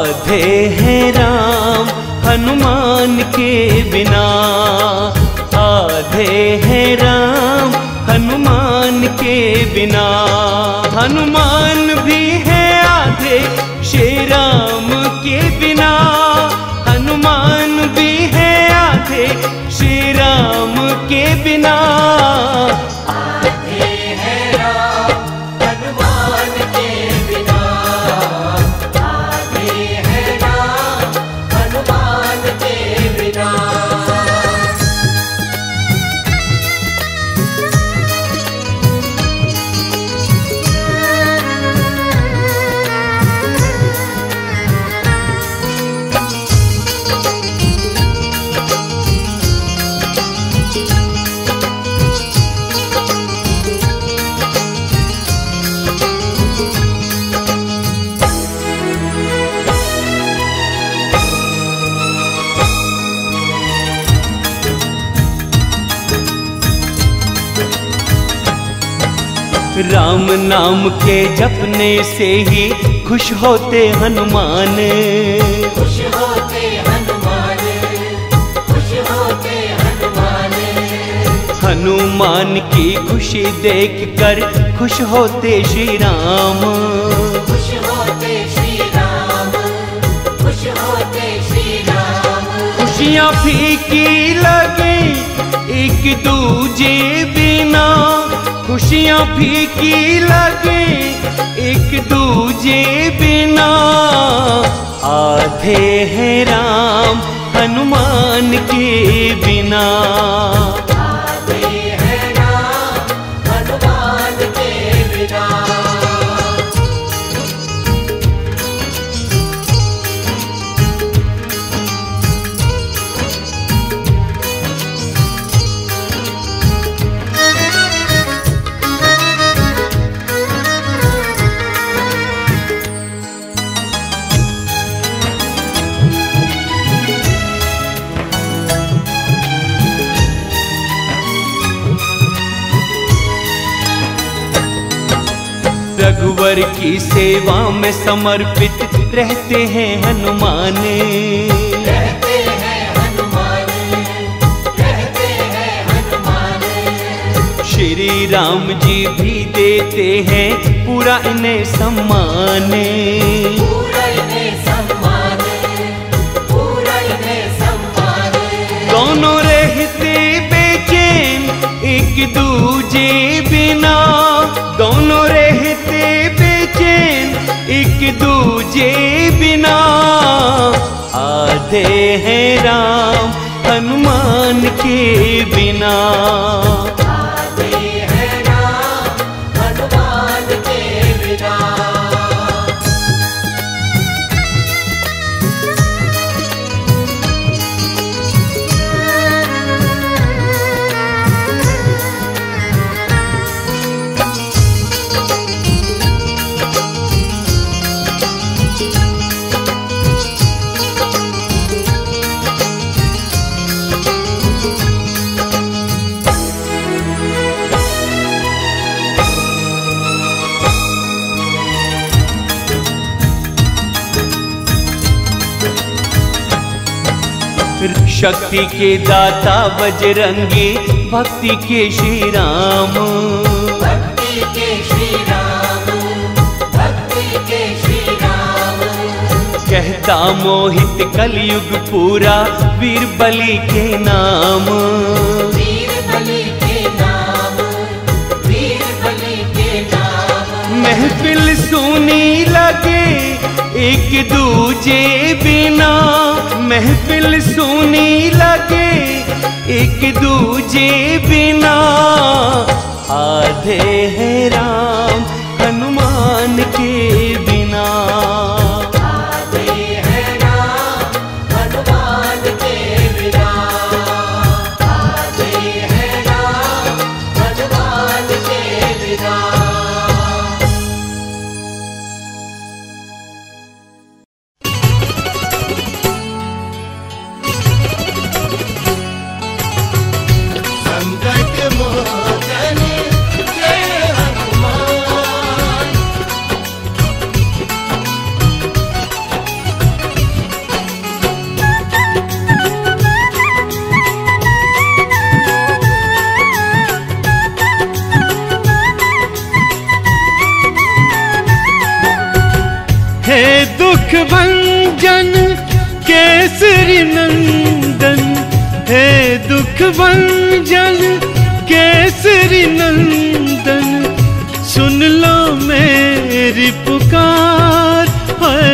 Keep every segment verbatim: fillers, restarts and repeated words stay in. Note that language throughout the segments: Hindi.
राधे है राम हनुमान के बिना, राधे है राम हनुमान के बिना। हनुमान भी है आधे श्री राम के बिना, हनुमान भी है आधे श्री राम के बिना। राम नाम के जपने से ही खुश होते हनुमान, खुश होते हनुमान, खुश होते हनुमान। हनुमान की खुशी देख कर खुश होते श्री राम, खुश होते श्री राम, खुश होते श्री राम। खुशियाँ फीकी लगे एक दूजे बिना, खुशियाँ फीकी लगे एक दूजे बिना। आधे हैं राम हनुमान के बिना, आधे हैं राम हनुमान के बिना। रघुवर की सेवा में समर्पित रहते हैं हनुमान, रहते हैं हनुमान, रहते हैं हनुमान। श्री राम जी भी देते हैं पूरा इन्हें सम्मान, पूरा इन्हें सम्मान, पूरा इन्हें सम्मान। दोनों रहते बेचैन एक दूजे बिना, दोनों रहते बेचैन एक दूजे बिना। आधे हैं राम हनुमान के बिना, आधे हैं राम हनुमान के बिना। शक्ति के दाता बजरंगी भक्ति के श्री राम, भक्ति के श्री राम, भक्ति के श्री राम। कहता मोहित कलयुग पूरा वीर बलि के नाम, वीर बलि के नाम, वीर बलि के नाम। महफिल सुनी लगे एक दूजे बिना, महफिल सुनी लगे एक दूजे बिना। आधे हैं राम हनुमान के बिना, आधे हैं राम हनुमान के बिना, आधे हैं राम हनुमान के बिना। संकट मोचन जय हनुमान। दुख भंजन केसरी नंदन, हे दुख भंजन केसरी नंदन, सुन लो मेरी पुकार है,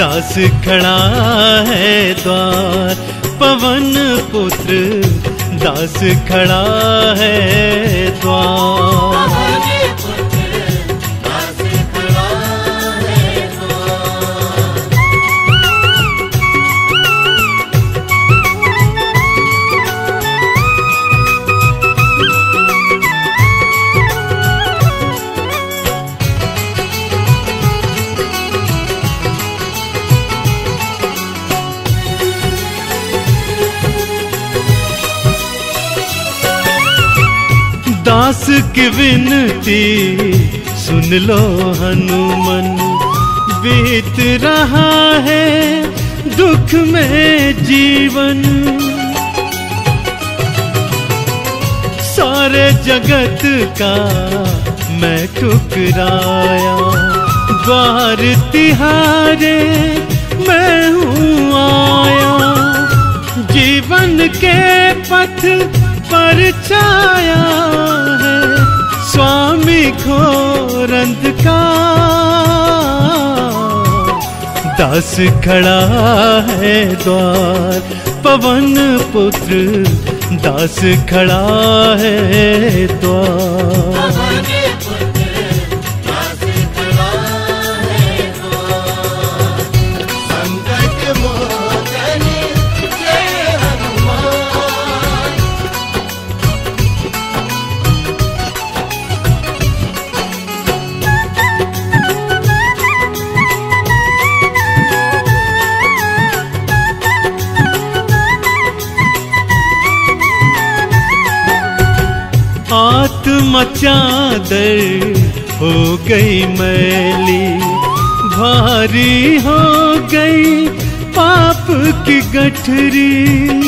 दास खड़ा है द्वार, पवन पुत्र दास खड़ा है द्वार। दास की विनती सुन लो हनुमन, बीत रहा है दुख में जीवन, सारे जगत का मैं ठुकराया, द्वार तिहारे मैं हूँ आया, जीवन के पथ पर छाया है, स्वामी घोर अंधकार, दास खड़ा है द्वार, पवन पुत्र दास खड़ा है द्वार। आत्मा चादर हो गई मैली, भारी हो गई पाप की गठरी,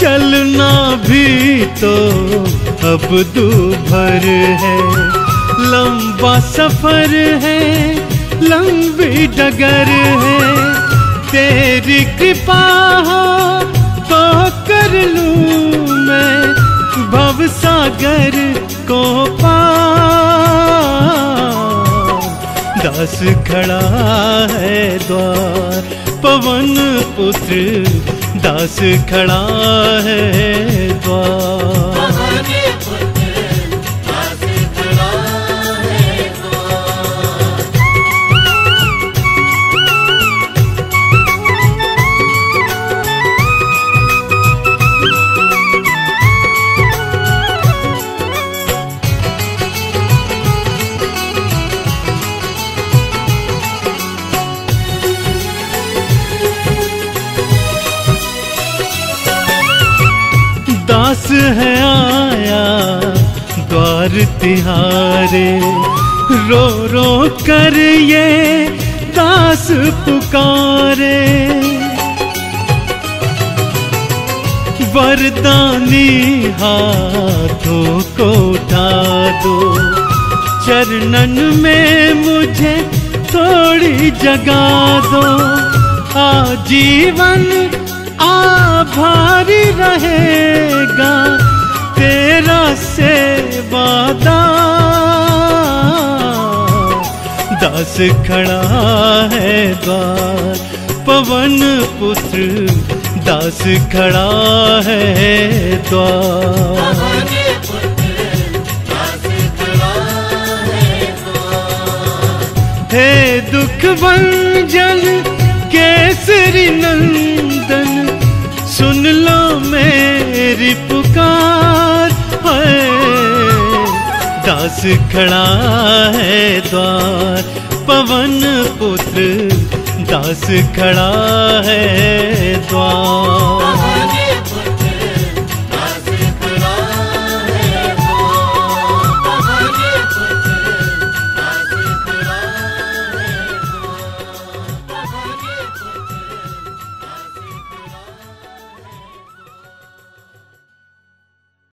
चलना भी तो अब दूभर है, लंबा सफर है लंबी डगर है, तेरी कृपा हो तो कर लूं मैं, भव सागर को पार, दास खड़ा है द्वार, पवन पुत्र दास खड़ा है द्वार। दास है आया द्वार तिहारे, रो रो कर ये दास पुकारे, वरदानी हाथों को उठा दो, चरणन में मुझे थोड़ी जगा दो, आजीवन आभारी रहेगा तेरा सेवादार, दास खड़ा है द्वार, पवन पुत्र दास खड़ा है द्वार। हे दुख भंजन केसरी नंदन, सुन लो मेरी पुकार है, दास खड़ा है द्वार, पवन पुत्र दास खड़ा है द्वार।